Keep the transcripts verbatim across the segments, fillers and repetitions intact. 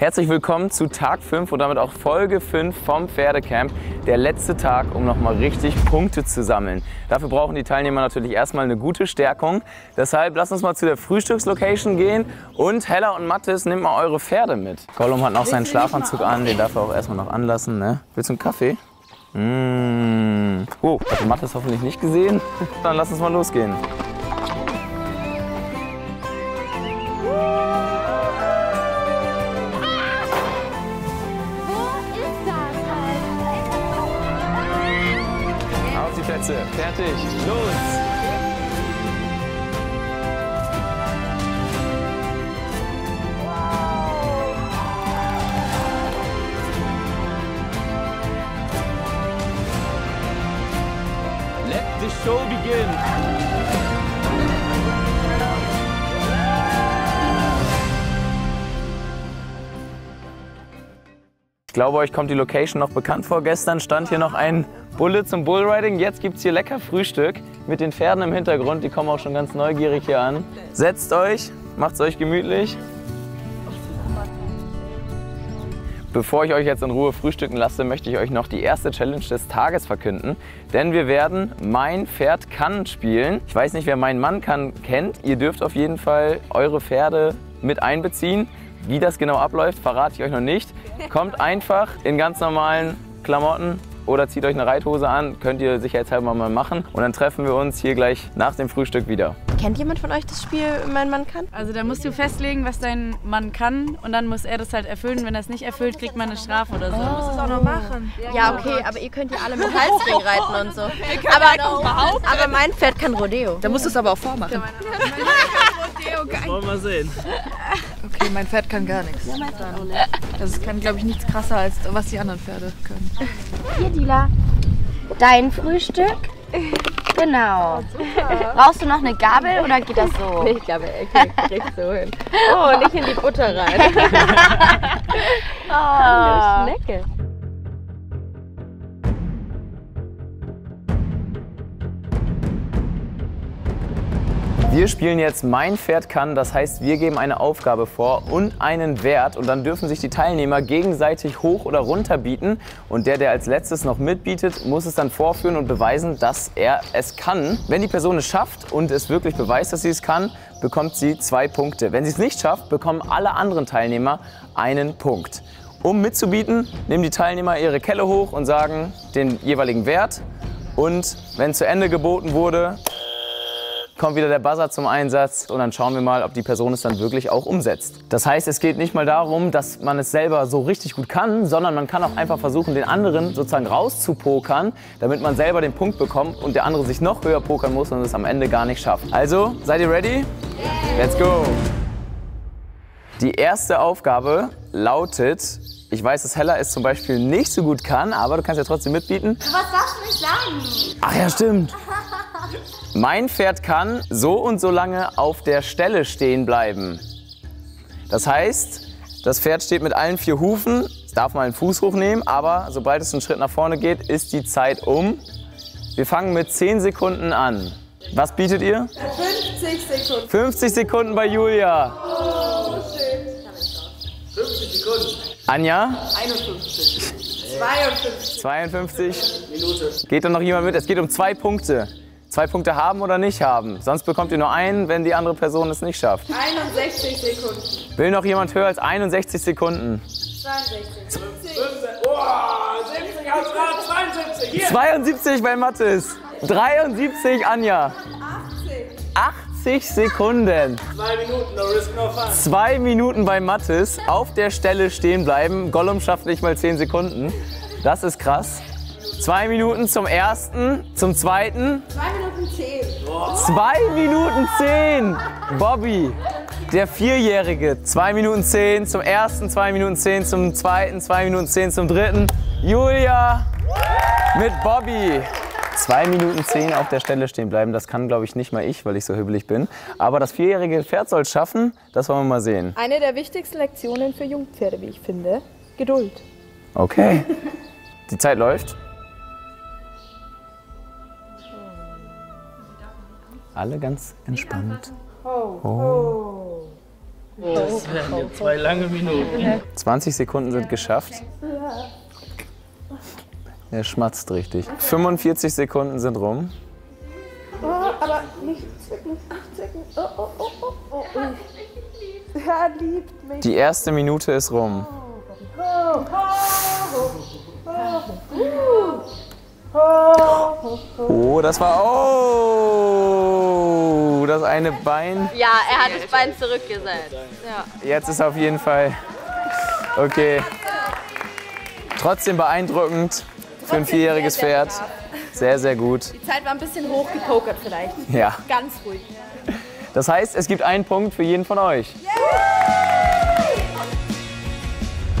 Herzlich willkommen zu Tag fünf und damit auch Folge fünf vom Pferdecamp. Der letzte Tag, um nochmal richtig Punkte zu sammeln. Dafür brauchen die Teilnehmer natürlich erstmal eine gute Stärkung. Deshalb lasst uns mal zu der Frühstückslocation gehen und Hella und Mathis, nehmt mal eure Pferde mit. Golum hat noch seinen Schlafanzug an, den darf er auch erstmal noch anlassen. Ne? Willst du einen Kaffee? Mmh. Oh, hat Mathis hoffentlich nicht gesehen? Dann lass uns mal losgehen. Fertig, los! Let the show begin! Ich glaube, euch kommt die Location noch bekannt vor. Gestern stand hier noch ein Bulle zum Bullriding. Jetzt gibt es hier lecker Frühstück mit den Pferden im Hintergrund. Die kommen auch schon ganz neugierig hier an. Setzt euch, macht's euch gemütlich. Bevor ich euch jetzt in Ruhe frühstücken lasse, möchte ich euch noch die erste Challenge des Tages verkünden. Denn wir werden Mein Pferd kann spielen. Ich weiß nicht, wer Mein Mann kann kennt. Ihr dürft auf jeden Fall eure Pferde mit einbeziehen. Wie das genau abläuft, verrate ich euch noch nicht. Kommt einfach in ganz normalen Klamotten oder zieht euch eine Reithose an. Könnt ihr sicherheitshalber mal machen. Und dann treffen wir uns hier gleich nach dem Frühstück wieder. Kennt jemand von euch das Spiel Mein Mann kann? Also da musst du festlegen, was dein Mann kann und dann muss er das halt erfüllen. Wenn er es nicht erfüllt, kriegt man eine Strafe oder so. Oh. Du musst es auch noch machen. Ja, okay, aber ihr könnt ja alle mit Halsring reiten und so. Aber, aber mein Pferd kann Rodeo. Da musst du es aber auch vormachen. Das wollen wir mal sehen. Okay, mein Pferd kann gar nichts. Das kann, glaube ich, nichts krasser als was die anderen Pferde können. Hier, Dila. Dein Frühstück. Genau. Oh, brauchst du noch eine Gabel oder geht das so? Nee, ich glaube, okay, kriegst du hin. Oh, nicht in die Butter rein. Oh, eine Schnecke. Wir spielen jetzt Mein Pferd kann, das heißt, wir geben eine Aufgabe vor und einen Wert und dann dürfen sich die Teilnehmer gegenseitig hoch oder runter bieten und der, der als letztes noch mitbietet, muss es dann vorführen und beweisen, dass er es kann. Wenn die Person es schafft und es wirklich beweist, dass sie es kann, bekommt sie zwei Punkte. Wenn sie es nicht schafft, bekommen alle anderen Teilnehmer einen Punkt. Um mitzubieten, nehmen die Teilnehmer ihre Kelle hoch und sagen den jeweiligen Wert und wenn zu Ende geboten wurde, kommt wieder der Buzzer zum Einsatz und dann schauen wir mal, ob die Person es dann wirklich auch umsetzt. Das heißt, es geht nicht mal darum, dass man es selber so richtig gut kann, sondern man kann auch einfach versuchen, den anderen sozusagen rauszupokern, damit man selber den Punkt bekommt und der andere sich noch höher pokern muss und es am Ende gar nicht schafft. Also, seid ihr ready? Let's go! Die erste Aufgabe lautet, ich weiß, dass Hella es zum Beispiel nicht so gut kann, aber du kannst ja trotzdem mitbieten. Was darfst du nicht sagen? Ach ja, stimmt. Mein Pferd kann so und so lange auf der Stelle stehen bleiben. Das heißt, das Pferd steht mit allen vier Hufen. Es darf mal einen Fuß hochnehmen, aber sobald es einen Schritt nach vorne geht, ist die Zeit um. Wir fangen mit zehn Sekunden an. Was bietet ihr? fünfzig Sekunden. fünfzig Sekunden bei Julia. Oh, shit. fünfzig Sekunden. Anja? einundfünfzig. zweiundfünfzig. zweiundfünfzig. Minute. Geht da noch jemand mit? Es geht um zwei Punkte. Zwei Punkte haben oder nicht haben. Sonst bekommt ihr nur einen, wenn die andere Person es nicht schafft. einundsechzig Sekunden. Will noch jemand höher als einundsechzig Sekunden? zweiundsechzig. Oh, siebzig aus Rad, zweiundsiebzig. Hier. zweiundsiebzig bei Mathis. dreiundsiebzig Anja. achtzig. achtzig Sekunden. Zwei Minuten, no risk, no fun. Zwei Minuten bei Mathis. Auf der Stelle stehen bleiben. Golum schafft nicht mal zehn Sekunden. Das ist krass. Zwei Minuten zum ersten, zum zweiten. Zwei Minuten zehn. Zwei Minuten zehn. Bobby, der Vierjährige. Zwei Minuten zehn zum ersten, zwei Minuten zehn zum zweiten, zwei Minuten zehn zum dritten. Julia mit Bobby. Zwei Minuten zehn auf der Stelle stehen bleiben. Das kann, glaube ich, nicht mal ich, weil ich so hibbelig bin. Aber das vierjährige Pferd soll es schaffen. Das wollen wir mal sehen. Eine der wichtigsten Lektionen für Jungpferde, wie ich finde. Geduld. Okay. Die Zeit läuft. Alle ganz entspannt. Oh. Das werden jetzt zwei lange Minuten. zwanzig Sekunden sind geschafft. Er schmatzt richtig. fünfundvierzig Sekunden sind rum. Oh, aber nicht zwicken, nicht zwicken. Oh, oh, oh, oh, oh. Er liebt mich. Die erste Minute ist rum. Oh, das war oh, das eine Bein. Ja, er hat das Bein zurückgesetzt. Ja. Jetzt ist auf jeden Fall okay. Trotzdem beeindruckend für ein vierjähriges Pferd. Sehr, sehr gut. Die Zeit war ein bisschen hochgepokert vielleicht. Ja. Ganz ruhig. Das heißt, es gibt einen Punkt für jeden von euch.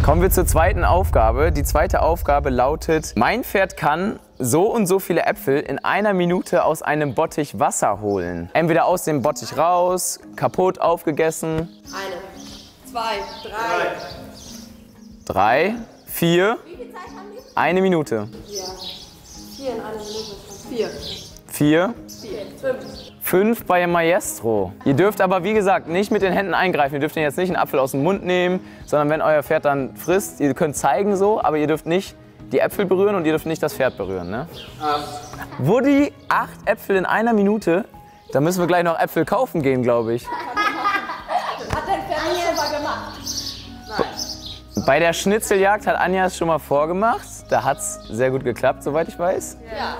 Kommen wir zur zweiten Aufgabe. Die zweite Aufgabe lautet: Mein Pferd kann so und so viele Äpfel in einer Minute aus einem Bottich Wasser holen. Entweder aus dem Bottich raus, kaputt aufgegessen. Eine, zwei, drei. Drei, vier. Wie viel Zeit haben wir? Eine Minute. Ja. Vier in einer Minute. Vier. Vier. Vier. Fünf. Fünf bei Maestro. Ihr dürft aber, wie gesagt, nicht mit den Händen eingreifen. Ihr dürft jetzt nicht einen Apfel aus dem Mund nehmen, sondern wenn euer Pferd dann frisst, ihr könnt zeigen so, aber ihr dürft nicht die Äpfel berühren und ihr dürft nicht das Pferd berühren. Ne? Ah. Woody, acht Äpfel in einer Minute. Da müssen wir gleich noch Äpfel kaufen gehen, glaube ich. Hat dein Pferd schon mal gemacht? Nein. Bei der Schnitzeljagd hat Anja es schon mal vorgemacht. Da hat es sehr gut geklappt, soweit ich weiß. Ja.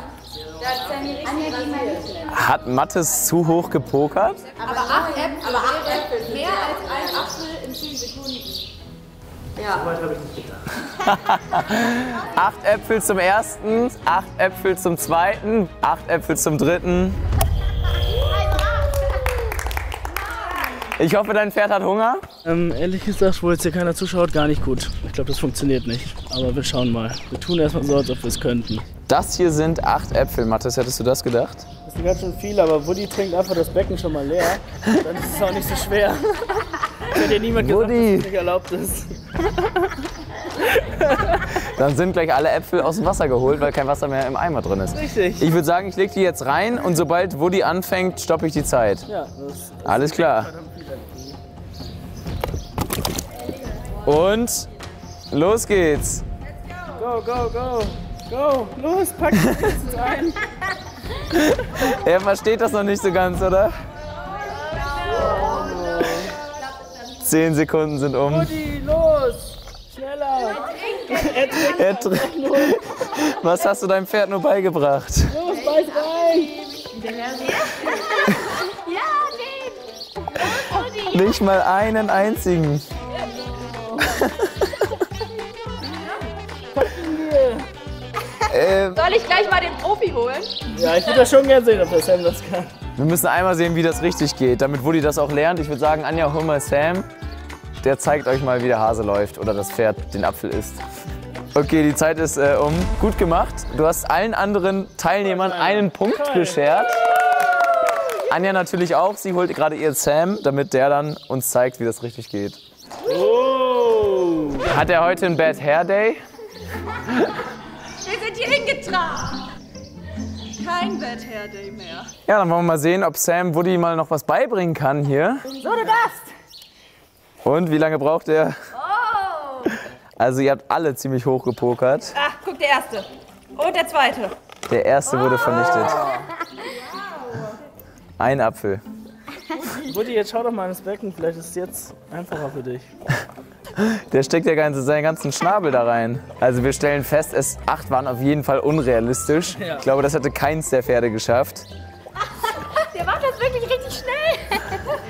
Hat Mathis zu hoch gepokert? Aber acht Äpfel, mehr als ein Apfel in zehn Sekunden. Ja. So weit habe ich nicht gedacht. Acht Äpfel zum ersten, acht Äpfel zum zweiten, acht Äpfel zum dritten. Ich hoffe, dein Pferd hat Hunger. Ähm, ehrlich gesagt, wo jetzt hier keiner zuschaut, gar nicht gut. Ich glaube, das funktioniert nicht. Aber wir schauen mal. Wir tun erstmal so, als ob wir es könnten. Das hier sind acht Äpfel, Mathis. Hättest du das gedacht? Das sind ganz schön viele, aber Woody trinkt einfach das Becken schon mal leer. Dann ist es auch nicht so schwer. Ich hätte dir niemand gesagt, Woody, dass es nicht erlaubt ist. Dann sind gleich alle Äpfel aus dem Wasser geholt, weil kein Wasser mehr im Eimer drin ist. Richtig. Ich würde sagen, ich lege die jetzt rein und sobald Woody anfängt, stoppe ich die Zeit. Ja, das, das alles klar. Und los geht's. Go, go, go. Go, los, pack die Kisten rein. Er versteht das noch nicht so ganz, oder? Zehn Sekunden sind um. Woody, los! Schneller! Er trinkt. Er trinkt. Was hast du deinem Pferd nur beigebracht? Los, beiß rein! Ja, den! Nicht mal einen einzigen. Ähm, Soll ich gleich mal den Profi holen? Ja, ich würde das schon gerne sehen, ob der Sam das kann. Wir müssen einmal sehen, wie das richtig geht, damit Woody das auch lernt. Ich würde sagen, Anja, hol mal Sam. Der zeigt euch mal, wie der Hase läuft oder das Pferd den Apfel isst. Okay, die Zeit ist äh, um. Gut gemacht. Du hast allen anderen Teilnehmern einen Punkt beschert. Anja natürlich auch. Sie holt gerade ihren Sam, damit der dann uns zeigt, wie das richtig geht. Oh. Hat er heute einen Bad Hair Day? Wir sind hier hingetragen. Kein Bad Hair Day mehr. Ja, dann wollen wir mal sehen, ob Sam Woody mal noch was beibringen kann hier. So, du darfst. Und wie lange braucht er? Oh. Also ihr habt alle ziemlich hoch gepokert. Ach, guck, der erste. Und der zweite. Der erste oh. wurde vernichtet. Ein Apfel. Woody, jetzt schau doch mal ins Becken. Vielleicht ist es jetzt einfacher für dich. Der steckt ja ganze, seinen ganzen Schnabel da rein. Also wir stellen fest, es acht waren auf jeden Fall unrealistisch. Ja. Ich glaube, das hätte keins der Pferde geschafft. Der macht das wirklich richtig schnell.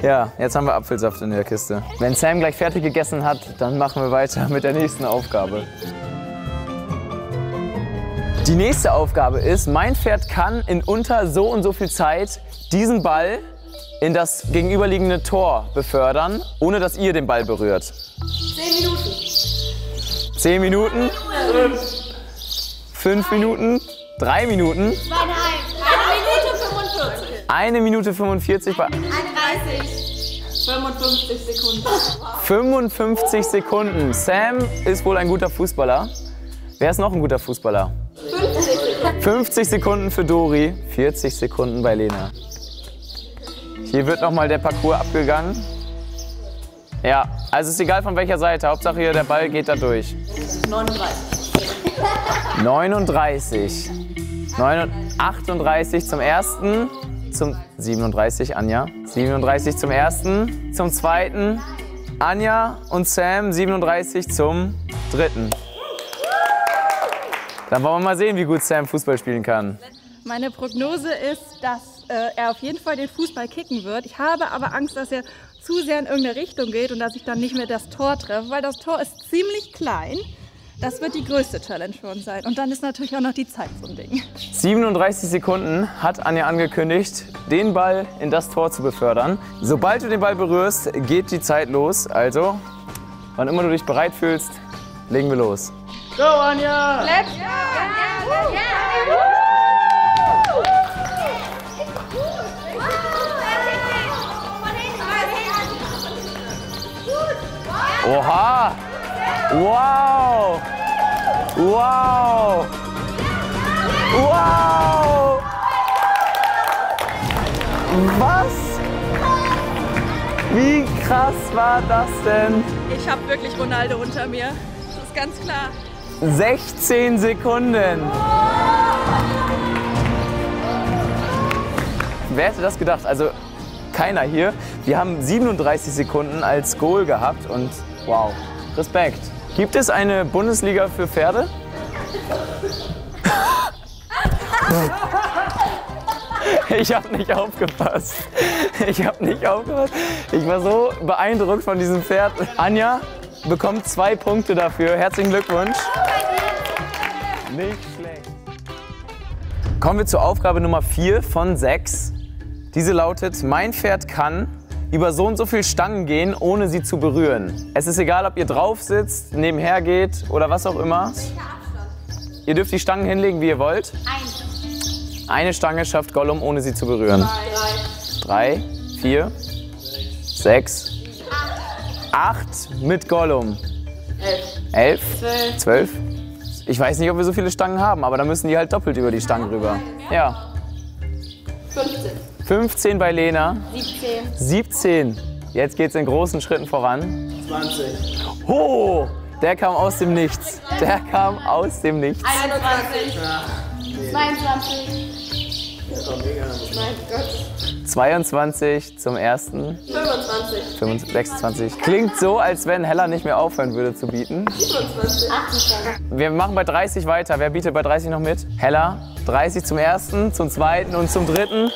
Ja, jetzt haben wir Apfelsaft in der Kiste. Wenn Sam gleich fertig gegessen hat, dann machen wir weiter mit der nächsten Aufgabe. Die nächste Aufgabe ist, mein Pferd kann in unter so und so viel Zeit diesen Ball in das gegenüberliegende Tor befördern, ohne dass ihr den Ball berührt. Zehn Minuten. Zehn Minuten. Fünf Minuten. Drei Minuten. Eine Minute fünfundvierzig. Eine Minute fünfundvierzig. fünfundfünfzig Sekunden. fünfundfünfzig Sekunden. Sam ist wohl ein guter Fußballer. Wer ist noch ein guter Fußballer? fünfzig Sekunden. fünfzig Sekunden für Dori. vierzig Sekunden bei Lena. Hier wird nochmal der Parcours abgegangen. Ja, also ist egal von welcher Seite. Hauptsache hier der Ball geht da durch. neununddreißig. neununddreißig. achtunddreißig zum ersten. Zum siebenunddreißig, Anja. siebenunddreißig zum ersten. Zum zweiten. Anja und Sam siebenunddreißig zum dritten. Dann wollen wir mal sehen, wie gut Sam Fußball spielen kann. Meine Prognose ist, dass äh, er auf jeden Fall den Fußball kicken wird. Ich habe aber Angst, dass er zu sehr in irgendeine Richtung geht und dass ich dann nicht mehr das Tor treffe, weil das Tor ist ziemlich klein. Das wird die größte Challenge für uns sein. Und dann ist natürlich auch noch die Zeit so ein Ding. siebenunddreißig Sekunden hat Anja angekündigt, den Ball in das Tor zu befördern. Sobald du den Ball berührst, geht die Zeit los. Also, wann immer du dich bereit fühlst, legen wir los. Go, Anja! Let's go! Yeah, yeah, yeah. Oha! Wow! Wow! Wow! Was? Wie krass war das denn? Ich habe wirklich Ronaldo unter mir. Das ist ganz klar. sechzehn Sekunden. Wer hätte das gedacht? Also keiner hier. Wir haben siebenunddreißig Sekunden als Goal gehabt und wow, Respekt. Gibt es eine Bundesliga für Pferde? Ich habe nicht aufgepasst. Ich habe nicht aufgepasst. Ich war so beeindruckt von diesem Pferd. Anja bekommt zwei Punkte dafür. Herzlichen Glückwunsch. Nicht schlecht. Kommen wir zur Aufgabe Nummer vier von sechs. Diese lautet: Mein Pferd kann über so und so viele Stangen gehen, ohne sie zu berühren. Es ist egal, ob ihr drauf sitzt, nebenher geht oder was auch immer. Ihr dürft die Stangen hinlegen, wie ihr wollt. Eine. Eine Stange schafft Gollum, ohne sie zu berühren. Drei. Drei, vier, sechs, acht mit Gollum. Elf, elf, zwölf. Ich weiß nicht, ob wir so viele Stangen haben, aber da müssen die halt doppelt über die Stangen rüber. Ja. fünfzehn. fünfzehn bei Lena. siebzehn. siebzehn. Jetzt geht's in großen Schritten voran. zwanzig. Oh, der kam aus dem Nichts. Der kam aus dem Nichts. einundzwanzig. zweiundzwanzig. zweiundzwanzig zum ersten. fünfundzwanzig. sechsundzwanzig. Klingt so, als wenn Hella nicht mehr aufhören würde zu bieten. siebenundzwanzig. Wir machen bei dreißig weiter. Wer bietet bei dreißig noch mit? Hella. dreißig zum ersten, zum zweiten und zum dritten.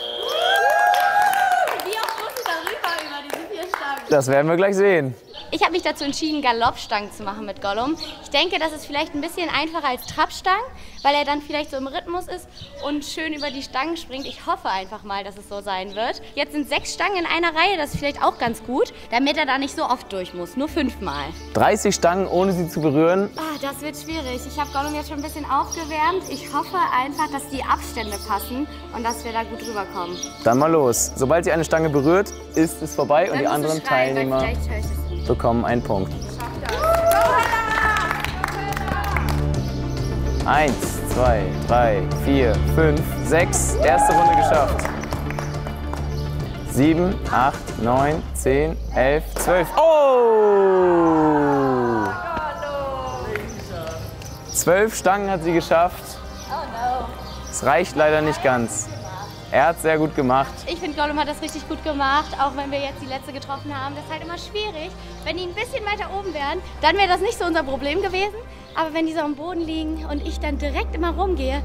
Das werden wir gleich sehen. Ich habe mich dazu entschieden, Galoppstangen zu machen mit Gollum. Ich denke, das ist vielleicht ein bisschen einfacher als Trabstangen, weil er dann vielleicht so im Rhythmus ist und schön über die Stangen springt. Ich hoffe einfach mal, dass es so sein wird. Jetzt sind sechs Stangen in einer Reihe, das ist vielleicht auch ganz gut, damit er da nicht so oft durch muss, nur fünfmal. dreißig Stangen, ohne sie zu berühren. Oh, das wird schwierig. Ich habe Gollum jetzt schon ein bisschen aufgewärmt. Ich hoffe einfach, dass die Abstände passen und dass wir da gut rüberkommen. Dann mal los. Sobald sie eine Stange berührt, ist es vorbei und die anderen Teilnehmer bekommen einen Punkt. Eins, zwei, drei, vier, fünf, sechs. Erste Runde geschafft. Sieben, acht, neun, zehn, elf, zwölf. Oh! Zwölf Stangen hat sie geschafft. Es reicht leider nicht ganz. Er hat es sehr gut gemacht. Ich finde, Gollum hat das richtig gut gemacht, auch wenn wir jetzt die letzte getroffen haben. Das ist halt immer schwierig. Wenn die ein bisschen weiter oben wären, dann wäre das nicht so unser Problem gewesen. Aber wenn die so am Boden liegen und ich dann direkt immer rumgehe,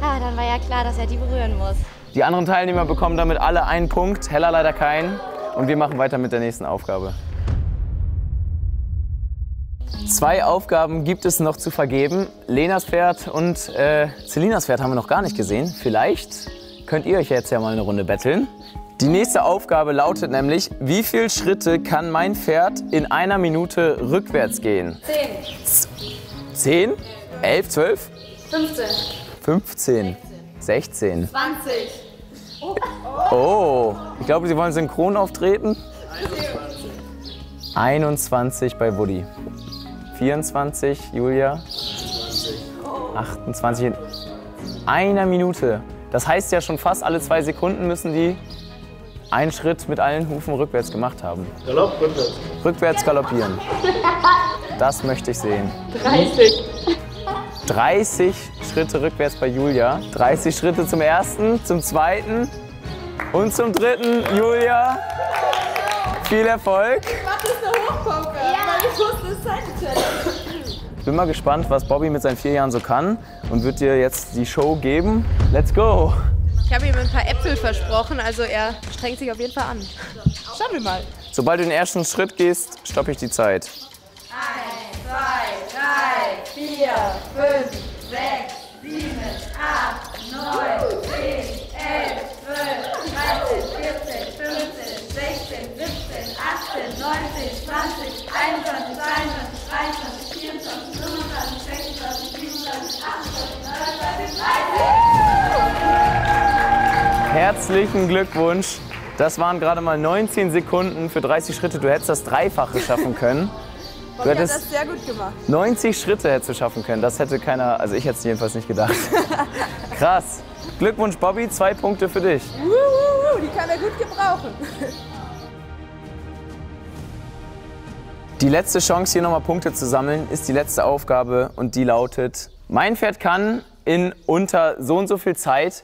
ah, dann war ja klar, dass er die berühren muss. Die anderen Teilnehmer bekommen damit alle einen Punkt, Hella leider keinen. Und wir machen weiter mit der nächsten Aufgabe. Zwei Aufgaben gibt es noch zu vergeben. Lenas Pferd und äh, Celinas Pferd haben wir noch gar nicht gesehen. Vielleicht könnt ihr euch jetzt ja mal eine Runde betteln. Die nächste Aufgabe lautet nämlich: Wie viele Schritte kann mein Pferd in einer Minute rückwärts gehen? zehn. zehn? elf? zwölf? fünfzehn. fünfzehn. sechzehn. zwanzig. Oh, oh. Ich glaube, sie wollen synchron auftreten. einundzwanzig. einundzwanzig bei Woody. vierundzwanzig, Julia. achtundzwanzig. In einer Minute. Das heißt ja schon fast alle zwei Sekunden müssen die einen Schritt mit allen Hufen rückwärts gemacht haben. Galopp, rückwärts. Rückwärts galoppieren. Das möchte ich sehen. dreißig. dreißig Schritte rückwärts bei Julia. dreißig Schritte zum ersten, zum zweiten und zum dritten. Julia, viel Erfolg. Ich mach das da hoch, Poker, weil ich wusste, es ist Zeit-Challenge. Ich bin mal gespannt, was Bobby mit seinen vier Jahren so kann und wird dir jetzt die Show geben. Let's go. Ich habe ihm ein paar Äpfel versprochen, also er strengt sich auf jeden Fall an. Schauen wir mal. Sobald du den ersten Schritt gehst, stoppe ich die Zeit. Herzlichen Glückwunsch. Das waren gerade mal neunzehn Sekunden für dreißig Schritte. Du hättest das Dreifache schaffen können. Du hättest das sehr gut gemacht. neunzig Schritte hättest du schaffen können. Das hätte keiner, also ich hätte es jedenfalls nicht gedacht. Krass. Glückwunsch, Bobby. Zwei Punkte für dich. Wuhu, die kann er gut gebrauchen. Die letzte Chance, hier nochmal Punkte zu sammeln, ist die letzte Aufgabe und die lautet: Mein Pferd kann in unter so und so viel Zeit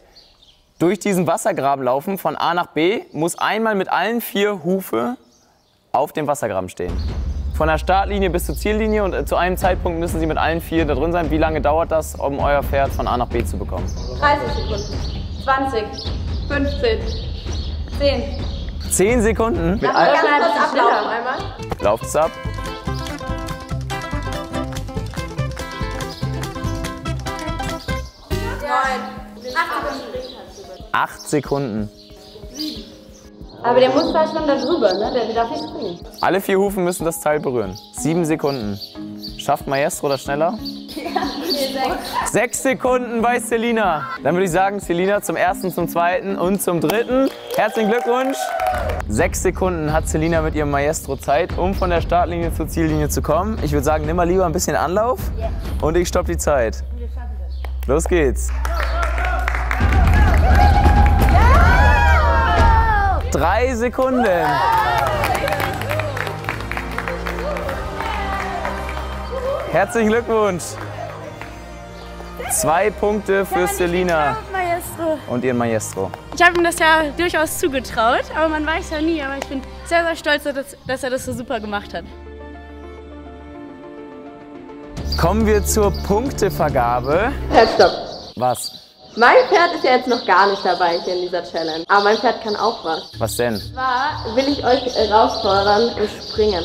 durch diesen Wassergraben laufen, von A nach B, muss einmal mit allen vier Hufe auf dem Wassergraben stehen. Von der Startlinie bis zur Ziellinie und zu einem Zeitpunkt müssen Sie mit allen vier da drin sein. Wie lange dauert das, um euer Pferd von A nach B zu bekommen? dreißig Sekunden, zwanzig, fünfzehn, zehn. zehn Sekunden? Mit allen vier. Lauft es ab. acht Sekunden. Aber der muss da schon da drüber, ne? Der darf nicht springen. Alle vier Hufen müssen das Teil berühren. sieben Sekunden. Schafft Maestro das schneller? Ja, sechs. sechs Sekunden bei Selina. Dann würde ich sagen, Selina zum ersten, zum zweiten und zum dritten. Herzlichen Glückwunsch. sechs Sekunden hat Selina mit ihrem Maestro Zeit, um von der Startlinie zur Ziellinie zu kommen. Ich würde sagen, nimm mal lieber ein bisschen Anlauf und ich stopp die Zeit. Los geht's. Drei Sekunden. Herzlichen Glückwunsch. Zwei Punkte für Selina und ihren Maestro. Ich habe ihm das ja durchaus zugetraut, aber man weiß ja nie. Aber ich bin sehr, sehr stolz, dass er das so super gemacht hat. Kommen wir zur Punktevergabe. Stopp. Was? Mein Pferd ist ja jetzt noch gar nicht dabei hier in dieser Challenge. Aber mein Pferd kann auch was. Was denn? Und zwar will ich euch herausfordern im Springen.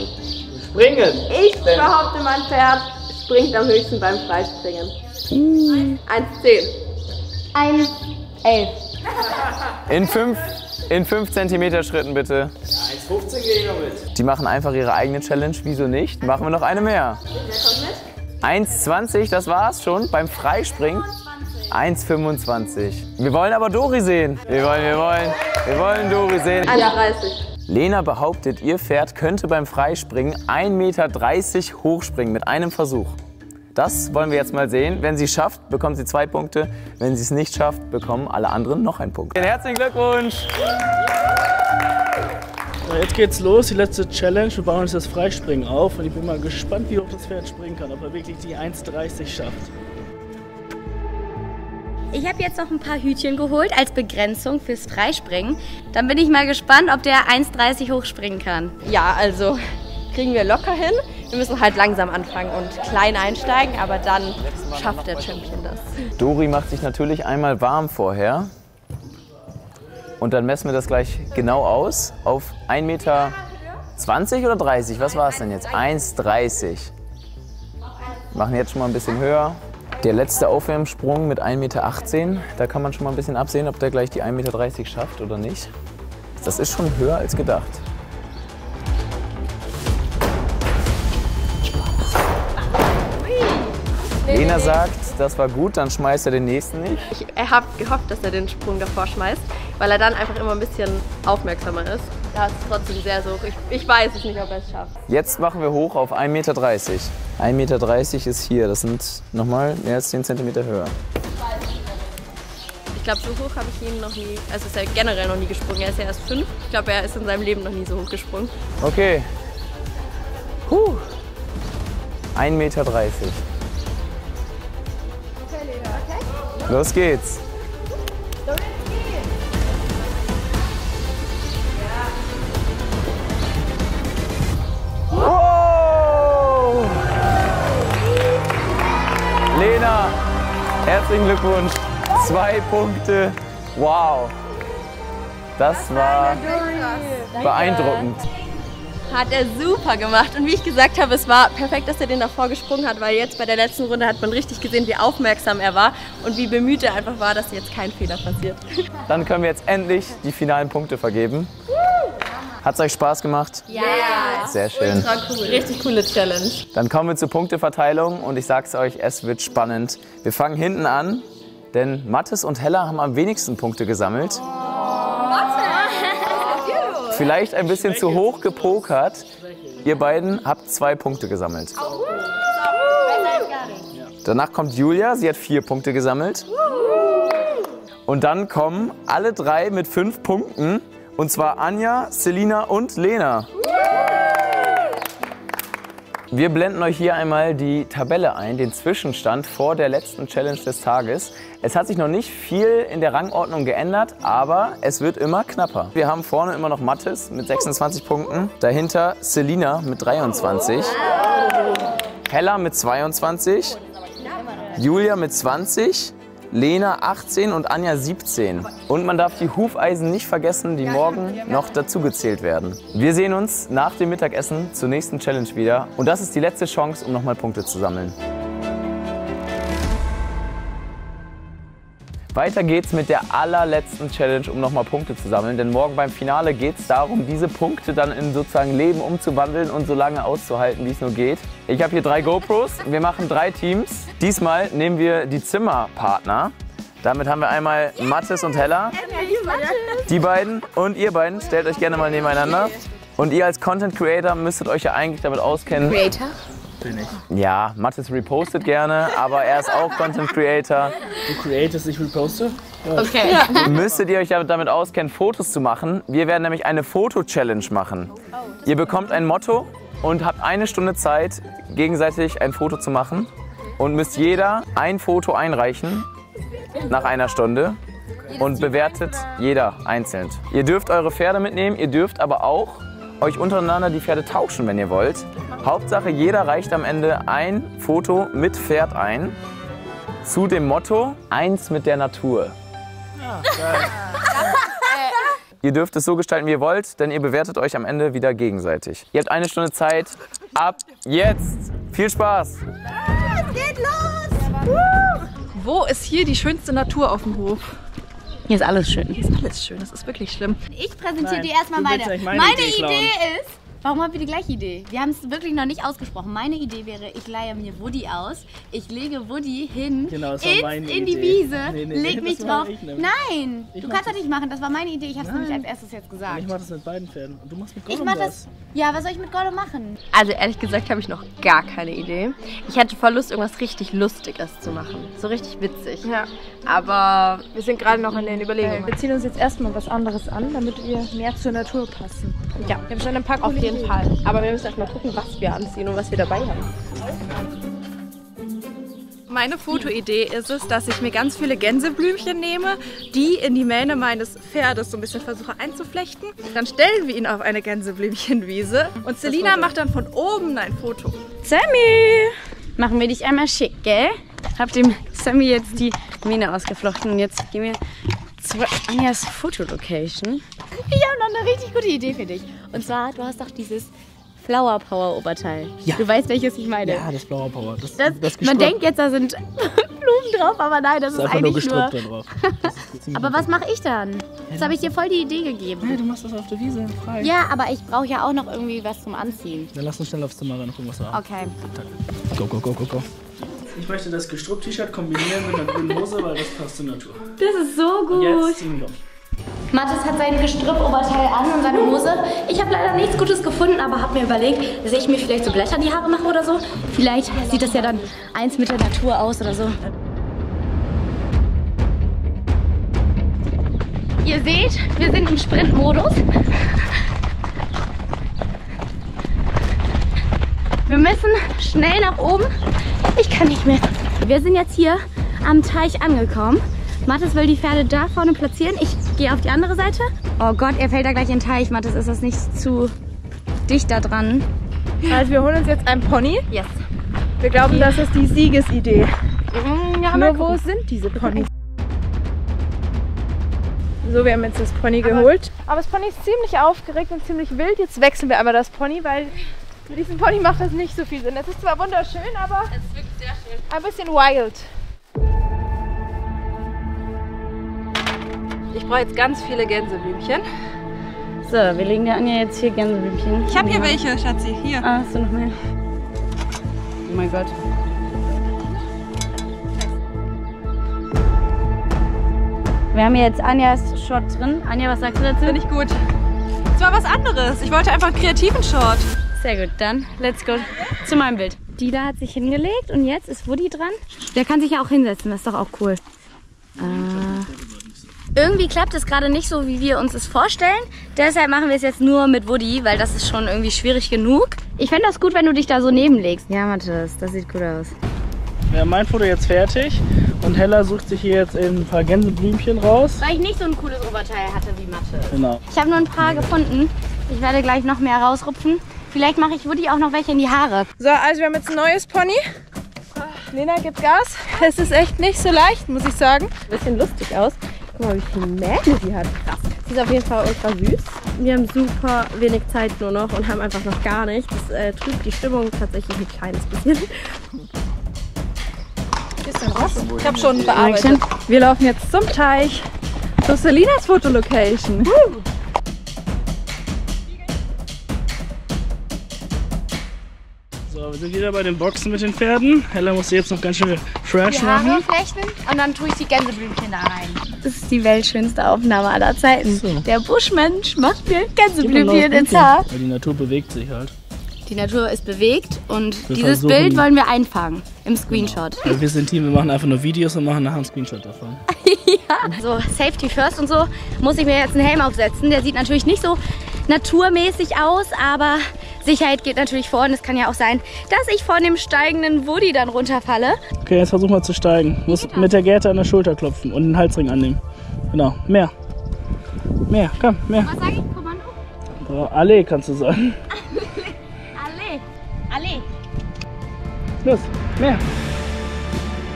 Springen? Ich denn? behaupte, mein Pferd springt am höchsten beim Freispringen. Mhm. eins zehn. eins elf. In fünf, in fünf Zentimeter Schritten bitte. Ja, eins fünfzehn gehe ich noch mit. Die machen einfach ihre eigene Challenge. Wieso nicht? Machen wir noch eine mehr. Wer kommt mit? eins zwanzig, das war's schon beim Freispringen. eins fünfundzwanzig. Wir wollen aber Dori sehen. Wir wollen, wir wollen, wir wollen Dori sehen. eins dreißig. Lena behauptet, ihr Pferd könnte beim Freispringen ein Meter dreißig hochspringen mit einem Versuch. Das wollen wir jetzt mal sehen. Wenn sie es schafft, bekommt sie zwei Punkte. Wenn sie es nicht schafft, bekommen alle anderen noch einen Punkt. Herzlichen Glückwunsch! Jetzt geht's los, die letzte Challenge. Wir bauen uns das Freispringen auf und ich bin mal gespannt, wie hoch das Pferd springen kann, ob er wirklich die eins dreißig schafft. Ich habe jetzt noch ein paar Hütchen geholt als Begrenzung fürs Freispringen. Dann bin ich mal gespannt, ob der eins dreißig hochspringen kann. Ja, also kriegen wir locker hin. Wir müssen halt langsam anfangen und klein einsteigen, aber dann schafft der Champion das. Dori macht sich natürlich einmal warm vorher. Und dann messen wir das gleich genau aus auf ein Meter zwanzig oder dreißig? Was war es denn jetzt? eins dreißig. Machen jetzt schon mal ein bisschen höher. Der letzte Aufwärmsprung mit ein Meter achtzehn, da kann man schon mal ein bisschen absehen, ob der gleich die ein Meter dreißig schafft oder nicht. Das ist schon höher als gedacht. Ui. Lena sagt, das war gut, dann schmeißt er den nächsten nicht. Ich habe gehofft, dass er den Sprung davor schmeißt, weil er dann einfach immer ein bisschen aufmerksamer ist. Da ist es trotzdem sehr so. Ich, ich weiß es nicht, ob er es schafft. Jetzt machen wir hoch auf ein Meter dreißig. ein Meter dreißig ist hier, das sind nochmal mehr als zehn Zentimeter höher. glaube, so hoch habe ich ihn noch nie, also ist er generell noch nie gesprungen. Er ist ja erst fünf. Ich glaube, er ist in seinem Leben noch nie so hoch gesprungen. Okay. Huh. ein Meter dreißig. Okay, Lena, okay? Los geht's. Wow. Lena, herzlichen Glückwunsch. Zwei Punkte. Wow. Das war beeindruckend. Hat er super gemacht. Und wie ich gesagt habe, es war perfekt, dass er den davor gesprungen hat, weil jetzt bei der letzten Runde hat man richtig gesehen, wie aufmerksam er war und wie bemüht er einfach war, dass jetzt kein Fehler passiert. Dann können wir jetzt endlich die finalen Punkte vergeben. Hat's euch Spaß gemacht? Ja! Yeah. Sehr schön. Ultra cool. Richtig coole Challenge. Dann kommen wir zur Punkteverteilung und ich sag's euch, es wird spannend. Wir fangen hinten an, denn Mathis und Hella haben am wenigsten Punkte gesammelt. Oh. Vielleicht ein bisschen zu hoch gepokert. Ihr beiden habt zwei Punkte gesammelt. Danach kommt Julia, sie hat vier Punkte gesammelt. Und dann kommen alle drei mit fünf Punkten. Und zwar Anja, Selina und Lena. Wir blenden euch hier einmal die Tabelle ein, den Zwischenstand vor der letzten Challenge des Tages. Es hat sich noch nicht viel in der Rangordnung geändert, aber es wird immer knapper. Wir haben vorne immer noch Mathis mit sechsundzwanzig Punkten, dahinter Selina mit dreiundzwanzig, Hella mit zweiundzwanzig, Julia mit zwanzig, Lena achtzehn und Anja siebzehn. Und man darf die Hufeisen nicht vergessen, die morgen noch dazugezählt werden. Wir sehen uns nach dem Mittagessen zur nächsten Challenge wieder. Und das ist die letzte Chance, um nochmal Punkte zu sammeln. Weiter geht's mit der allerletzten Challenge, um nochmal Punkte zu sammeln. Denn morgen beim Finale geht es darum, diese Punkte dann in sozusagen Leben umzuwandeln und so lange auszuhalten, wie es nur geht. Ich habe hier drei GoPros. Wir machen drei Teams. Diesmal nehmen wir die Zimmerpartner. Damit haben wir einmal Mathis und Hella. Die beiden und ihr beiden. Stellt euch gerne mal nebeneinander. Und ihr als Content Creator müsstet euch ja eigentlich damit auskennen. Creator? Nicht. Ja, Mathis repostet gerne, aber er ist auch Content Creator. Du createst, ich reposte? Ja. Okay. Ja. Müsstet ihr euch damit auskennen, Fotos zu machen. Wir werden nämlich eine Foto-Challenge machen. Oh, ihr bekommt ein Motto und habt eine Stunde Zeit, gegenseitig ein Foto zu machen. Und müsst jeder ein Foto einreichen nach einer Stunde. Und bewertet jeder einzeln. Ihr dürft eure Pferde mitnehmen, ihr dürft aber auch euch untereinander die Pferde tauschen, wenn ihr wollt. Hauptsache, jeder reicht am Ende ein Foto mit Pferd ein, zu dem Motto, eins mit der Natur. Ja, ihr dürft es so gestalten, wie ihr wollt, denn ihr bewertet euch am Ende wieder gegenseitig. Ihr habt eine Stunde Zeit, ab jetzt. Viel Spaß! Es geht los! Wo ist hier die schönste Natur auf dem Hof? Hier ist alles schön. Hier ist alles schön, das ist wirklich schlimm. Ich präsentiere Nein, dir erstmal meine. Meine, meine Idee, Idee ist, warum haben wir die gleiche Idee? Wir haben es wirklich noch nicht ausgesprochen. Meine Idee wäre, ich leihe mir Woody aus, ich lege Woody hin, genau, das war in, meine in die Idee. Wiese, nee, nee, leg nee, mich drauf. Nein, ich du kannst das, das nicht machen, das war meine Idee, ich habe es nämlich als erstes jetzt gesagt. Ich mache das mit beiden Pferden und du machst mit Golum ich mach das. Ja, was soll ich mit Golum machen? Also ehrlich gesagt habe ich noch gar keine Idee. Ich hatte voll Lust, irgendwas richtig Lustiges zu machen, so richtig witzig. Ja. Aber wir sind gerade noch in den Überlegungen. Wir ziehen uns jetzt erstmal was anderes an, damit wir mehr zur Natur passen. Ja, wir haben schon ein paar auf jeden Fall. Aber wir müssen erstmal gucken, was wir anziehen und was wir dabei haben. Meine Fotoidee ist es, dass ich mir ganz viele Gänseblümchen nehme, die in die Mähne meines Pferdes so ein bisschen versuche einzuflechten. Dann stellen wir ihn auf eine Gänseblümchenwiese und Selina macht dann von oben ein Foto. Sammy! Machen wir dich einmal schick, gell? Hab dem Sammy jetzt die Mähne ausgeflochten und jetzt gehen wir zu Anjas Fotolocation. Ich habe noch eine richtig gute Idee für dich. Und zwar, du hast doch dieses Flower Power Oberteil. Ja. Du weißt, welches ich meine. Ja, das Flower Power. Das, das, das man denkt jetzt, da sind Blumen drauf, aber nein, das ist, ist eigentlich nur... nur... Drauf. Das ist aber was mache ich dann? Jetzt habe ich dir voll die Idee gegeben. Nein, du machst das auf der Wiese, frei. Ja, aber ich brauche ja auch noch irgendwie was zum Anziehen. Dann lass uns schnell aufs Zimmer ran und gucken, was wir haben. Okay. Go, go, go, go, go. Ich möchte das Gestrupp-T-Shirt kombinieren mit einer grünen Hose, weil das passt zur Natur. Das ist so gut. Und jetzt ziehen wir auf. Mathis hat sein Gestrüppoberteil an und seine Hose. Ich habe leider nichts Gutes gefunden, aber habe mir überlegt, dass ich mir vielleicht so Blätter in die Haare mache oder so. Vielleicht sieht das ja dann eins mit der Natur aus oder so. Ihr seht, wir sind im Sprintmodus. Wir müssen schnell nach oben. Ich kann nicht mehr. Wir sind jetzt hier am Teich angekommen. Mathis will die Pferde da vorne platzieren. Ich gehe auf die andere Seite. Oh Gott, er fällt da gleich in den Teich. Mathis, ist das nicht zu dicht da dran? Also wir holen uns jetzt einen Pony. Yes. Wir glauben, das ist die Siegesidee. Ja, nur wo sind diese Ponys? So, wir haben jetzt das Pony aber, geholt. Aber das Pony ist ziemlich aufgeregt und ziemlich wild. Jetzt wechseln wir aber das Pony, weil mit diesem Pony macht das nicht so viel Sinn. Es ist zwar wunderschön, aber es ist wirklich sehr schön. Ein bisschen wild. Ich brauche jetzt ganz viele Gänseblümchen. So, wir legen der Anja jetzt hier Gänseblümchen. Ich habe hier welche, Schatzi. Hier. Ah, hast du noch mehr? Oh mein Gott. Wir haben jetzt Anjas Shot drin. Anja, was sagst du dazu? Finde ich gut. Es war was anderes. Ich wollte einfach einen kreativen Shot. Sehr gut, dann let's go zu meinem Bild. Die da hat sich hingelegt und jetzt ist Woody dran. Der kann sich ja auch hinsetzen, das ist doch auch cool. Äh, irgendwie klappt es gerade nicht so, wie wir uns es vorstellen. Deshalb machen wir es jetzt nur mit Woody, weil das ist schon irgendwie schwierig genug. Ich fände das gut, wenn du dich da so nebenlegst. Ja, Mathis, das sieht gut aus. Wir haben mein Foto jetzt fertig und Hella sucht sich hier jetzt eben ein paar Gänseblümchen raus. Weil ich nicht so ein cooles Oberteil hatte wie Mathe. Genau. Ich habe nur ein paar gefunden. Ich werde gleich noch mehr rausrupfen. Vielleicht mache ich Woody auch noch welche in die Haare. So, also wir haben jetzt ein neues Pony. Lena gibt Gas. Es ist echt nicht so leicht, muss ich sagen. Ein bisschen lustig aus. Guck mal, wie viele Mähne sie hat. Sie ist auf jeden Fall ultra süß. Wir haben super wenig Zeit nur noch und haben einfach noch gar nichts. Das äh, trübt die Stimmung tatsächlich ein kleines bisschen. Ich habe schon bearbeitet. Wir laufen jetzt zum Teich, zu Selinas Fotolocation. Uh. So, wir sind wieder bei den Boxen mit den Pferden. Hella muss jetzt noch ganz schön fresh machen. Die Haare flechten und dann tue ich die Gänseblümchen da rein. Das ist die weltschönste Aufnahme aller Zeiten. So. Der Buschmensch macht mir Gänseblümchen ins Haar. Weil die Natur bewegt sich halt. Die Natur ist bewegt und wir dieses Bild wollen wir einfangen im Screenshot. Genau. Wir sind Team, wir machen einfach nur Videos und machen nachher einen Screenshot davon. Ja, so Safety First und so muss ich mir jetzt einen Helm aufsetzen. Der sieht natürlich nicht so naturmäßig aus, aber Sicherheit geht natürlich vor und es kann ja auch sein, dass ich von dem steigenden Woody dann runterfalle. Okay, jetzt versuch mal zu steigen. Muss mit der Gerte an der Schulter klopfen und den Halsring annehmen. Genau, mehr. Mehr, komm, mehr. Was sage ich, Kommando? Oh, Allee kannst du sagen. Allee. Los, mehr.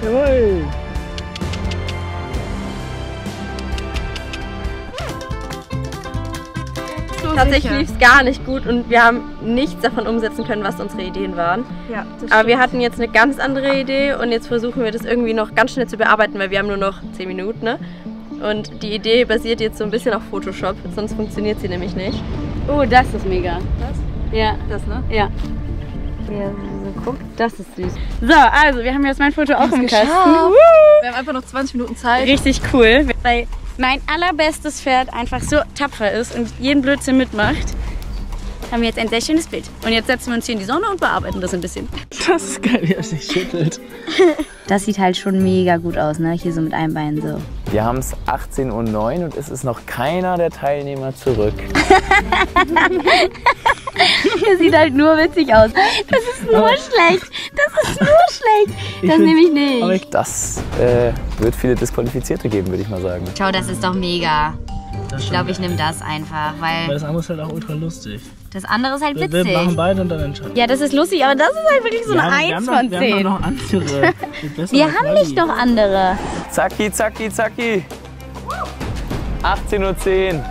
Jawohl. So tatsächlich lief es gar nicht gut und wir haben nichts davon umsetzen können, was unsere Ideen waren. Ja, das aber wir hatten jetzt eine ganz andere Idee und jetzt versuchen wir das irgendwie noch ganz schnell zu bearbeiten, weil wir haben nur noch zehn Minuten. Ne? Und die Idee basiert jetzt so ein bisschen auf Photoshop, sonst funktioniert sie nämlich nicht. Oh, das ist mega. Das? Ja. Das, ne? Ja. Ja, so guckt. Das ist süß. So, also wir haben jetzt mein Foto auch im Kasten. Wir haben einfach noch zwanzig Minuten Zeit. Richtig cool, weil mein allerbestes Pferd einfach so tapfer ist und jeden Blödsinn mitmacht. Haben wir jetzt ein sehr schönes Bild. Und jetzt setzen wir uns hier in die Sonne und bearbeiten das ein bisschen. Das ist geil, wie er sich schüttelt. Das sieht halt schon mega gut aus, ne? Hier so mit einem Bein so. Wir haben es achtzehn Uhr neun und es ist noch keiner der Teilnehmer zurück. Das sieht halt nur witzig aus. Das ist nur aber schlecht. Das ist nur schlecht. Das nehme ich nicht. Das äh, wird viele Disqualifizierte geben, würde ich mal sagen. Schau, das ist doch mega. Das ich glaube, ich nehme das einfach, weil... Weil das andere ist halt auch ultra lustig. Das andere ist halt witzig. Wir, wir machen beide und dann entscheiden. Ja, das ist lustig, aber das ist halt wirklich so wir eine haben, eins von zehn. Wir haben noch andere. Wir haben nicht noch andere. Zacki, zacki, zacki. achtzehn Uhr zehn.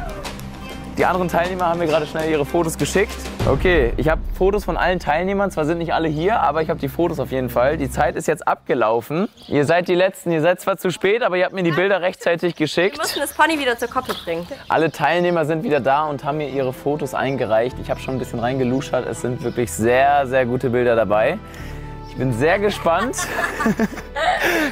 Die anderen Teilnehmer haben mir gerade schnell ihre Fotos geschickt. Okay, ich habe Fotos von allen Teilnehmern. Zwar sind nicht alle hier, aber ich habe die Fotos auf jeden Fall. Die Zeit ist jetzt abgelaufen. Ihr seid die Letzten. Ihr seid zwar zu spät, aber ihr habt mir die Bilder rechtzeitig geschickt. Wir müssen das Pony wieder zur Koppel bringen. Alle Teilnehmer sind wieder da und haben mir ihre Fotos eingereicht. Ich habe schon ein bisschen reingeluschert. Es sind wirklich sehr, sehr gute Bilder dabei. Ich bin sehr gespannt,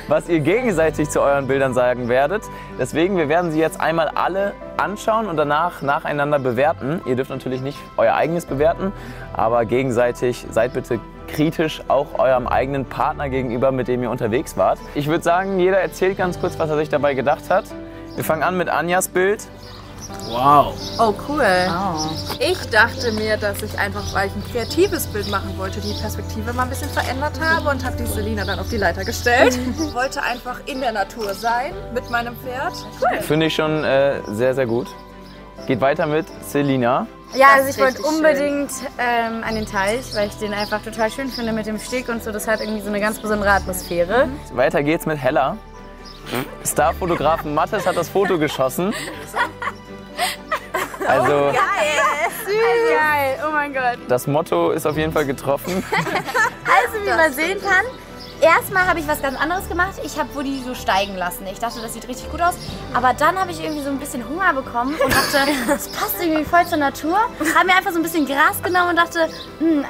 was ihr gegenseitig zu euren Bildern sagen werdet. Deswegen, wir werden sie jetzt einmal alle anschauen und danach nacheinander bewerten. Ihr dürft natürlich nicht euer eigenes bewerten, aber gegenseitig seid bitte kritisch auch eurem eigenen Partner gegenüber, mit dem ihr unterwegs wart. Ich würde sagen, jeder erzählt ganz kurz, was er sich dabei gedacht hat. Wir fangen an mit Anjas Bild. Wow. Oh, cool. Oh. Ich dachte mir, dass ich einfach, weil ich ein kreatives Bild machen wollte, die Perspektive mal ein bisschen verändert habe und habe die Selina dann auf die Leiter gestellt. Ich wollte einfach in der Natur sein mit meinem Pferd. Cool. Finde ich schon äh, sehr, sehr gut. Geht weiter mit Selina. Ja, also ich wollte unbedingt ähm, an den Teich, weil ich den einfach total schön finde mit dem Steg und so. Das hat irgendwie so eine ganz besondere Atmosphäre. Weiter geht's mit Hella. Starfotografen Mattes hat das Foto geschossen. Also, oh, geil. Süß. Geil, oh mein Gott. Das Motto ist auf jeden Fall getroffen. Also, wie man sehen kann, erstmal habe ich was ganz anderes gemacht. Ich habe Woody so steigen lassen. Ich dachte, das sieht richtig gut aus. Aber dann habe ich irgendwie so ein bisschen Hunger bekommen und dachte, das passt irgendwie voll zur Natur. Habe mir einfach so ein bisschen Gras genommen und dachte,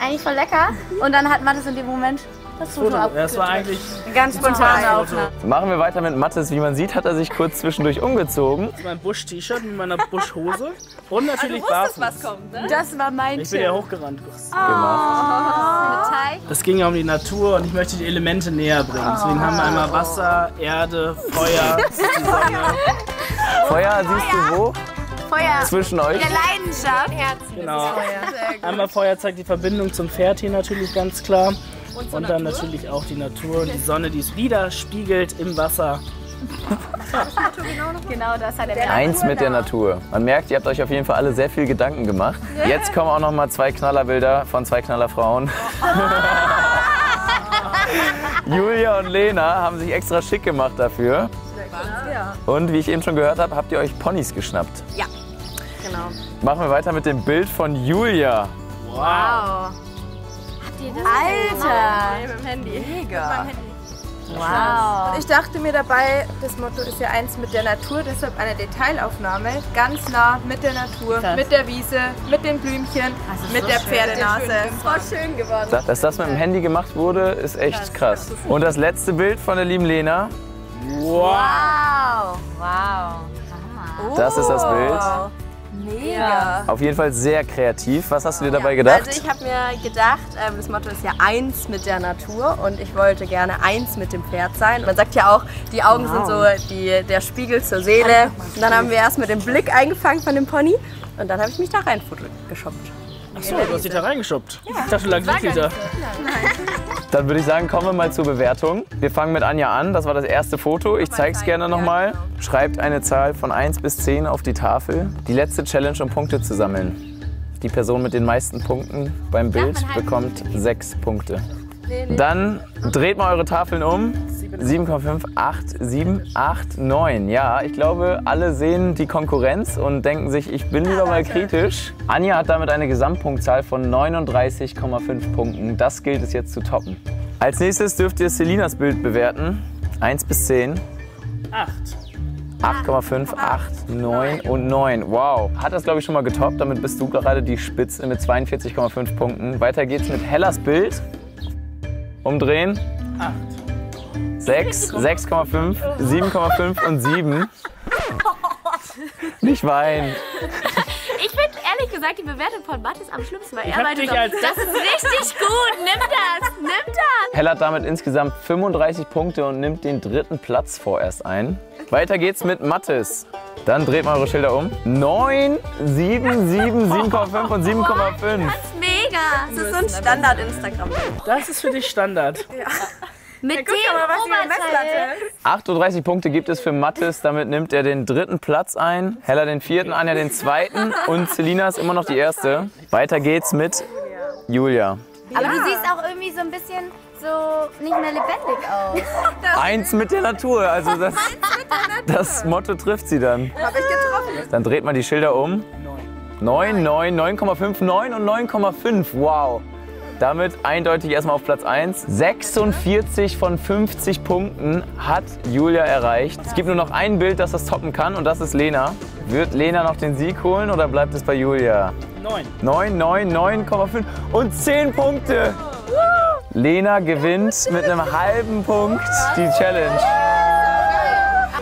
eigentlich voll lecker. Und dann hat Mattes in dem Moment das Foto abgedrückt. Das war eigentlich ganz spontane Aufnahme. Machen wir weiter mit Mattes. Wie man sieht, hat er sich kurz zwischendurch umgezogen. Das ist mein Busch-T-Shirt mit meiner Buschhose. Und natürlich barfuß. Was kommt, ne? Das war mein Tipp. Ich bin ja hochgerannt. Oh. Das ging ja um die Natur und ich möchte die Elemente näher bringen. Deswegen haben wir einmal Wasser, Erde, Feuer, die Sonne. Feuer, siehst du wo? Feuer. Zwischen euch. In der Leidenschaft. Herzen. Genau. Einmal Feuer zeigt die Verbindung zum Pferd hier natürlich ganz klar. Und, und dann Natur? Natürlich auch die Natur und die Sonne, die es widerspiegelt im Wasser. Genau das hat er. Eins mit der Natur. Man merkt, ihr habt euch auf jeden Fall alle sehr viel Gedanken gemacht. Jetzt kommen auch noch mal zwei Knallerbilder von zwei Knallerfrauen. Julia und Lena haben sich extra schick gemacht dafür. Und wie ich eben schon gehört habe, habt ihr euch Ponys geschnappt. Ja, genau. Machen wir weiter mit dem Bild von Julia. Wow. wow. Alter! Nee, mit dem Handy. Mega. Mit meinem Handy. Wow. Und ich dachte mir dabei, das Motto ist ja eins mit der Natur, deshalb eine Detailaufnahme, ganz nah mit der Natur, das. mit der Wiese, mit den Blümchen, mit so der Pferdenase. Das war schön geworden. Dass das mit dem Handy gemacht wurde, ist echt das krass. Ist Und das letzte Bild von der lieben Lena. Wow! Wow! Das ist das Bild. Mega. Auf jeden Fall sehr kreativ. Was hast du dir dabei gedacht? Also ich habe mir gedacht, das Motto ist ja eins mit der Natur und ich wollte gerne eins mit dem Pferd sein. Man sagt ja auch, die Augen wow. sind so die, der Spiegel zur Seele. Und dann haben wir erst mit dem Blick eingefangen von dem Pony und dann habe ich mich da rein geschoppt. Achso, du hast dich da reingeschoppt? Ja. Ich dachte, lang liegt die da. Dann würde ich sagen, kommen wir mal zur Bewertung. Wir fangen mit Anja an. Das war das erste Foto. Ich zeige es gerne nochmal. Schreibt eine Zahl von eins bis zehn auf die Tafel. Die letzte Challenge, um Punkte zu sammeln. Die Person mit den meisten Punkten beim Bild bekommt sechs Punkte. Dann dreht mal eure Tafeln um. sieben Komma fünf, acht, sieben, acht, neun. Ja, ich glaube, alle sehen die Konkurrenz und denken sich, ich bin lieber mal kritisch. Anja hat damit eine Gesamtpunktzahl von neununddreißig Komma fünf Punkten. Das gilt es jetzt zu toppen. Als nächstes dürft ihr Selinas Bild bewerten. eins bis zehn. acht. acht Komma fünf, acht, neun und neun. Wow. Hat das, glaube ich, schon mal getoppt. Damit bist du gerade die Spitze mit zweiundvierzig Komma fünf Punkten. Weiter geht's mit Hellas Bild. Umdrehen. acht. sechs, sechs Komma fünf, sieben Komma fünf und sieben. Nicht weinen. Ich finde ehrlich gesagt die Bewertung von Mattes am schlimmsten, weil er meinte, das ist richtig gut, nimm das, nimm das. Hella hat damit insgesamt fünfunddreißig Punkte und nimmt den dritten Platz vorerst ein. Weiter geht's mit Mattes. Dann dreht mal eure Schilder um. neun, sieben, sieben, sieben Komma fünf und sieben Komma fünf. Das ist mega. Das ist so ein Standard-Instagram. Das ist für dich Standard. Ja. Mit ja, dem mal, achtunddreißig Punkte gibt es für Mattes, damit nimmt er den dritten Platz ein, Hella den vierten, Anja den zweiten und Selina ist immer noch die erste. Weiter geht's mit Julia. Ja. Aber du siehst auch irgendwie so ein bisschen so nicht mehr lebendig aus. Eins mit der Natur, also das, das Motto trifft sie dann. Hab ich getroffen. Dann dreht man die Schilder um. neun, neun, neun Komma fünf, neun und neun Komma fünf, wow. Damit eindeutig erstmal auf Platz eins. sechsundvierzig von fünfzig Punkten hat Julia erreicht. Es gibt nur noch ein Bild, das das toppen kann und das ist Lena. Wird Lena noch den Sieg holen oder bleibt es bei Julia? neun, neun, neun, neun Komma fünf und zehn Punkte. Lena gewinnt mit einem halben Punkt die Challenge.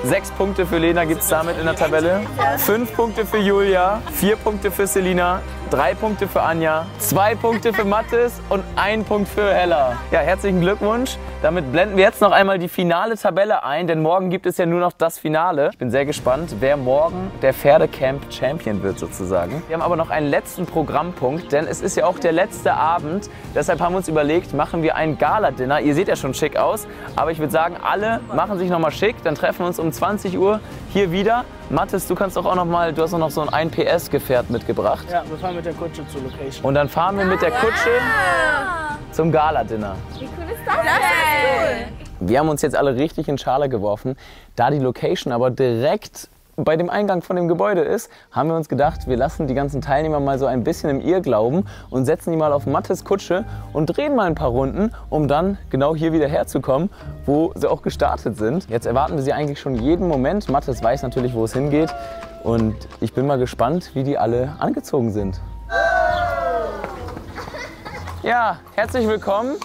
sechs Punkte für Lena gibt es damit in der Tabelle. fünf Punkte für Julia, vier Punkte für Selina, drei Punkte für Anja, zwei Punkte für Mathis und ein Punkt für Hella. Ja, herzlichen Glückwunsch. Damit blenden wir jetzt noch einmal die finale Tabelle ein, denn morgen gibt es ja nur noch das Finale. Ich bin sehr gespannt, wer morgen der Pferdecamp-Champion wird sozusagen. Wir haben aber noch einen letzten Programmpunkt, denn es ist ja auch der letzte Abend. Deshalb haben wir uns überlegt, machen wir ein Gala-Dinner. Ihr seht ja schon schick aus, aber ich würde sagen, alle machen sich nochmal schick. Dann treffen wir uns um zwanzig Uhr hier wieder. Mathis, du kannst doch auch noch mal, du hast doch noch so ein ein P S-Gefährt mitgebracht. Ja, wir fahren mit der Kutsche zur Location. Und dann fahren wir mit der Kutsche ja. zum Gala-Dinner. Wie cool ist das? Das ist cool. Wir haben uns jetzt alle richtig in Schale geworfen. Da die Location aber direkt bei dem Eingang von dem Gebäude ist, haben wir uns gedacht, wir lassen die ganzen Teilnehmer mal so ein bisschen im Irrglauben und setzen die mal auf Mathis Kutsche und drehen mal ein paar Runden, um dann genau hier wieder herzukommen, wo sie auch gestartet sind. Jetzt erwarten wir sie eigentlich schon jeden Moment. Mathis weiß natürlich, wo es hingeht und ich bin mal gespannt, wie die alle angezogen sind. Ja, herzlich willkommen.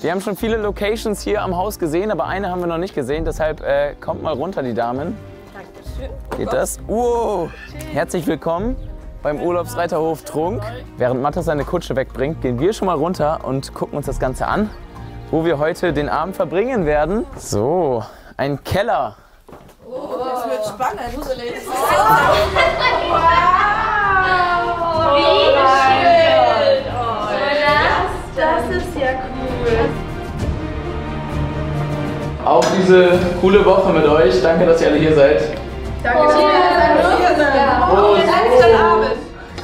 Wir haben schon viele Locations hier am Haus gesehen, aber eine haben wir noch nicht gesehen, deshalb äh, kommt mal runter, die Damen. Geht das? Wow! Herzlich willkommen beim Urlaubsreiterhof Trunk. Während Mathis seine Kutsche wegbringt, gehen wir schon mal runter und gucken uns das Ganze an, wo wir heute den Abend verbringen werden. So, ein Keller. Oh, das wird spannend. Wow! Wie schön! Oh, das, das ist ja cool. Auch diese coole Woche mit euch. Danke, dass ihr alle hier seid. Danke, dass ihr hier seid. Oh, Abend.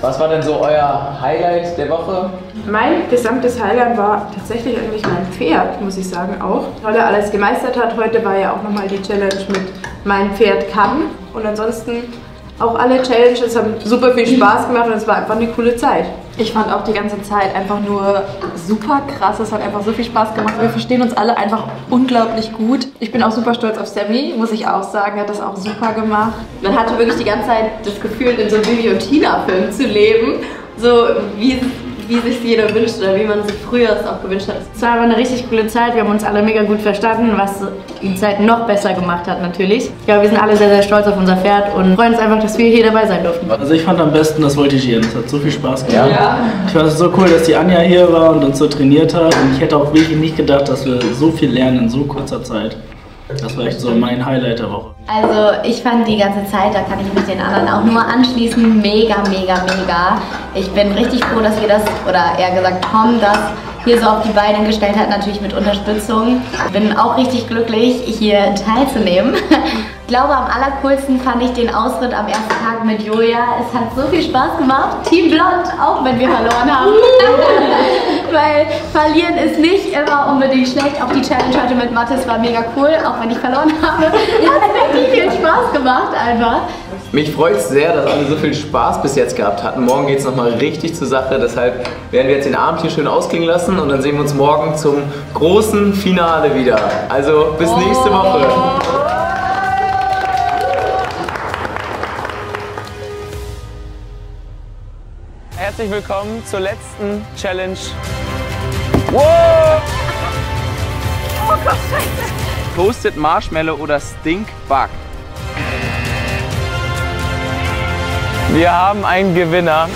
Was war denn so euer Highlight der Woche? Mein gesamtes Highlight war tatsächlich eigentlich mein Pferd, muss ich sagen auch. Weil er alles gemeistert hat. Heute war ja auch nochmal die Challenge mit Mein Pferd kann. Und ansonsten auch alle Challenges haben super viel Spaß gemacht und es war einfach eine coole Zeit. Ich fand auch die ganze Zeit einfach nur super krass. Es hat einfach so viel Spaß gemacht. Wir verstehen uns alle einfach unglaublich gut. Ich bin auch super stolz auf Sammy, muss ich auch sagen. Er hat das auch super gemacht. Man hatte wirklich die ganze Zeit das Gefühl, in so einem Bibi und Tina-Film zu leben. So wie, wie sich jeder wünscht oder wie man sich früher es auch gewünscht hat. Es war aber eine richtig coole Zeit. Wir haben uns alle mega gut verstanden, was die Zeit noch besser gemacht hat natürlich. Ja, wir sind alle sehr, sehr stolz auf unser Pferd und freuen uns einfach, dass wir hier dabei sein durften. Also ich fand am besten das Voltigieren. Es hat so viel Spaß gemacht. Ja. Ich fand es so cool, dass die Anja hier war und uns so trainiert hat. Und ich hätte auch wirklich nicht gedacht, dass wir so viel lernen in so kurzer Zeit. Das war echt so mein Highlight der Woche. Also ich fand die ganze Zeit, da kann ich mich den anderen auch nur anschließen, mega, mega, mega. Ich bin richtig froh, dass wir das, oder eher gesagt Tom, das hier so auf die Beine gestellt hat, natürlich mit Unterstützung. Bin auch richtig glücklich, hier teilzunehmen. Ich glaube, am allercoolsten fand ich den Ausritt am ersten Tag mit Julia. Es hat so viel Spaß gemacht. Team Blond, auch wenn wir verloren haben. Weil verlieren ist nicht immer unbedingt schlecht. Auch die Challenge heute mit Mathis war mega cool, auch wenn ich verloren habe. Hat richtig viel Spaß gemacht einfach. Mich freut es sehr, dass alle so viel Spaß bis jetzt gehabt hatten. Morgen geht es nochmal richtig zur Sache. Deshalb werden wir jetzt den Abend hier schön ausklingen lassen. Und dann sehen wir uns morgen zum großen Finale wieder. Also bis nächste Woche. Herzlich willkommen zur letzten Challenge. Wow! Oh Gott, Scheiße! Toasted Marshmallow oder Stinkbug. Wir haben einen Gewinner.